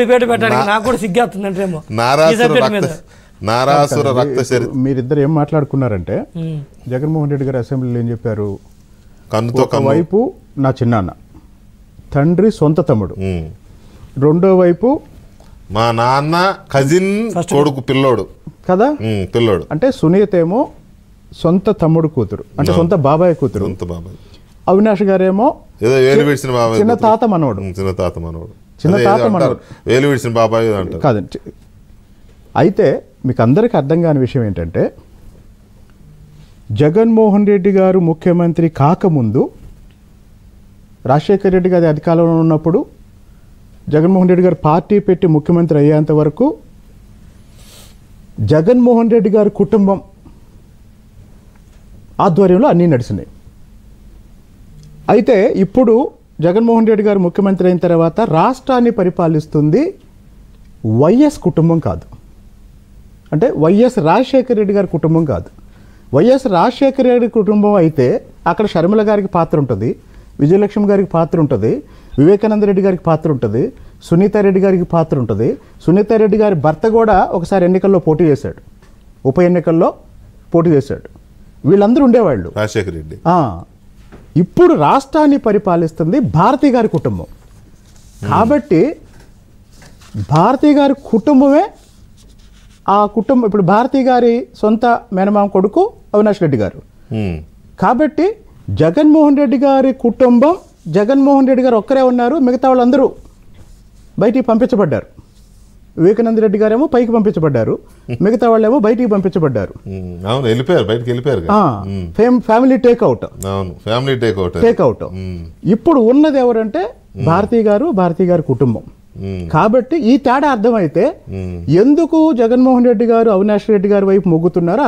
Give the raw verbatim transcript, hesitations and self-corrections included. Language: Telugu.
डिबेट सिग्गेमो నారాసుర రక్త చరిత్ర మీరిద్దరు ఏం మాట్లాడుకున్నారంటే జగన్ మోహన్ రెడ్డి గారు అసెంబ్లీలో ఏం చెప్పారు, కందుతో కన్ను వైపు నా చిన్నాన్న తండ్రి సొంత తమ్ముడు, రెండో వైపు మా నాన్న కజిన్ కొడుకు పిల్లోడు కదా పిల్లోడు అంటే సునీత ఏమో సొంత తమ్ముడు కూతురు అంటే సొంత బాబాయ్ కూతురు, సొంత బాబాయ్ అవినాష్ గారేమో ఏదో వేలు విడిచిన బాబాయ్ చిన్న తాత మనోడు చిన్న తాత మనోడు చిన్న తాత మనోడు వేలు విడిచిన బాబాయ్ అంటారు కాదండి. అయితే మీకు అందరికీ అర్థం కాని విషయం ఏంటంటే జగన్మోహన్ రెడ్డి గారు ముఖ్యమంత్రి కాకముందు రాజశేఖర్ రెడ్డి గారి అధికారంలో ఉన్నప్పుడు జగన్మోహన్ రెడ్డి గారు పార్టీ పెట్టి ముఖ్యమంత్రి అయ్యేంత వరకు జగన్మోహన్ రెడ్డి గారి కుటుంబం ఆధ్వర్యంలో అన్నీ నడిచినాయి. అయితే ఇప్పుడు జగన్మోహన్ రెడ్డి గారు ముఖ్యమంత్రి అయిన తర్వాత రాష్ట్రాన్ని పరిపాలిస్తుంది వైఎస్ కుటుంబం కాదు, అంటే వైఎస్ రాజశేఖర రెడ్డి గారి కుటుంబం కాదు. వైఎస్ రాజశేఖర రెడ్డి కుటుంబం అయితే అక్కడ శర్మిల గారికి పాత్ర ఉంటుంది, విజయలక్ష్మి గారికి పాత్ర ఉంటుంది, వివేకానంద రెడ్డి గారికి పాత్ర ఉంటుంది, సునీతా రెడ్డి గారికి పాత్ర ఉంటుంది. సునీతా రెడ్డి గారి భర్త కూడా ఒకసారి ఎన్నికల్లో పోటీ చేశాడు, ఉప ఎన్నికల్లో పోటీ చేశాడు. వీళ్ళందరూ ఉండేవాళ్ళు రాజశేఖర రెడ్డి. ఇప్పుడు రాష్ట్రాన్ని పరిపాలిస్తుంది భారతీ గారి కుటుంబం కాబట్టి భారతీ గారి కుటుంబమే ఆ కుటుంబం. ఇప్పుడు భారతీ గారి సొంత మేనమామ కొడుకు అవినాష్ రెడ్డి గారు కాబట్టి జగన్మోహన్ రెడ్డి గారి కుటుంబం జగన్మోహన్ రెడ్డి గారు ఒక్కరే ఉన్నారు, మిగతా వాళ్ళందరూ బయటికి పంపించబడ్డారు. వివేకానంద రెడ్డి గారేమో పైకి పంపించబడ్డారు, మిగతా వాళ్ళేమో బయటికి పంపించబడ్డారు, ఫ్యామిలీ టేక్అవుట్ టేక్అవుట్. ఇప్పుడు ఉన్నది ఎవరంటే భారతీ గారు, భారతీ గారి కుటుంబం కాబట్టి ఈ తేడా అర్థమైతే ఎందుకు జగన్మోహన్ రెడ్డి గారు అవినాష్ రెడ్డి గారి వైపు మొగ్గుతున్నారు.